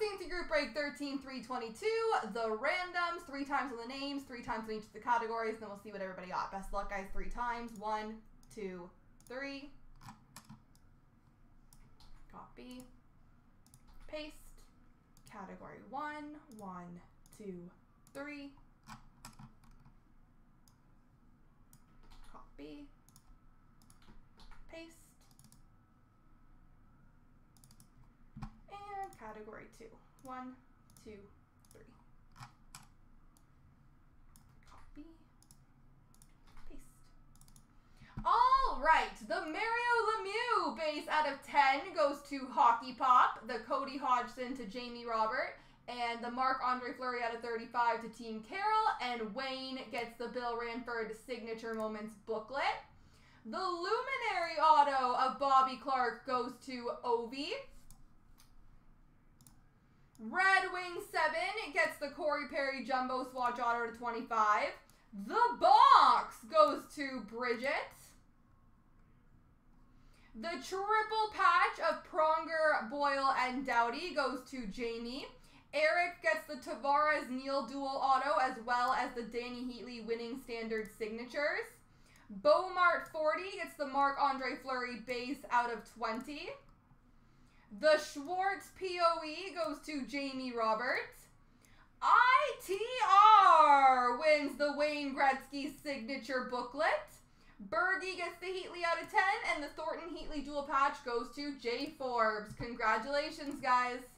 into Group Break 13-3-22. The randoms, 3 times on the names, 3 times on each of the categories, and then we'll see what everybody got. Best luck, guys, 3 times. 1, 2, 3. Copy. Paste. Category 1. 1, 2, 3. Copy. Paste. And category 2. 1, 2, 3. Copy. Paste. All right. The Mario Lemieux base out of 10 goes to Hockey Pop, the Cody Hodgson to Jamie Robert, and the Marc-Andre Fleury out of 35 to Team Carroll, and Wayne gets the Bill Ranford Signature Moments booklet. The Luminary Auto of Bobby Clark goes to Ovi. Red Wing 7 gets the Corey Perry Jumbo Swatch Auto to 25. The Box goes to Bridget. The Triple Patch of Pronger, Boyle, and Doughty goes to Jamie. Eric gets the Tavares Neal Dual Auto as well as the Danny Heatley Winning Standard Signatures. Beaumart 40 gets the Marc-Andre Fleury base out of 20. The Schwartz POE goes to Jamie Roberts. ITR wins the Wayne Gretzky signature booklet. Bergie gets the Heatley out of 10, and the Thornton Heatley dual patch goes to Jay Forbes. Congratulations, guys.